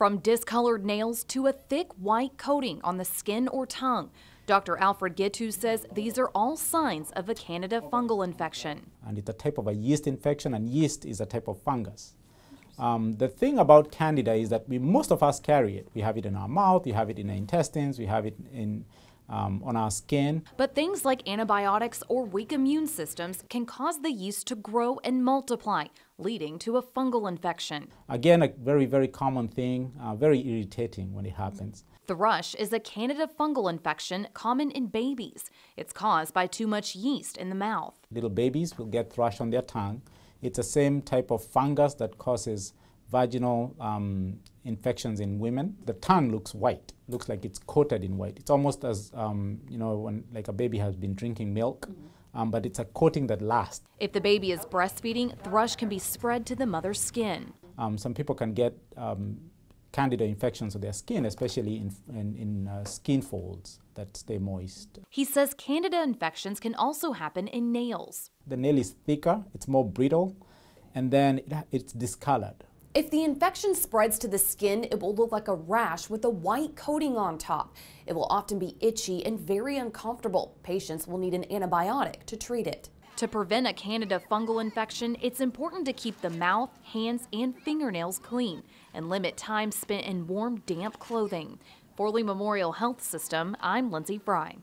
from discolored nails to a thick white coating on the skin or tongue. Dr. Alfred Gitu says these are all signs of a Candida fungal infection. And it's a type of a yeast infection, and yeast is a type of fungus. The thing about Candida is that most of us carry it. We have it in our mouth, we have it in our intestines, we have it in on our skin. But things like antibiotics or weak immune systems can cause the yeast to grow and multiply, leading to a fungal infection. Again, a very, very common thing, very irritating when it happens. Thrush is a Candida fungal infection common in babies. It's caused by too much yeast in the mouth. Little babies will get thrush on their tongue. It's the same type of fungus that causes vaginal infections in women. The tongue looks white, looks like it's coated in white. It's almost as, you know, when like a baby has been drinking milk, but it's a coating that lasts. If the baby is breastfeeding, thrush can be spread to the mother's skin. Some people can get Candida infections of their skin, especially in skin folds that stay moist. He says Candida infections can also happen in nails. The nail is thicker, it's more brittle, and then it's discolored. If the infection spreads to the skin, it will look like a rash with a white coating on top. It will often be itchy and very uncomfortable. Patients will need an antibiotic to treat it. To prevent a Candida fungal infection, it's important to keep the mouth, hands, and fingernails clean and limit time spent in warm, damp clothing. For Lee Memorial Health System, I'm Lindsay Fry.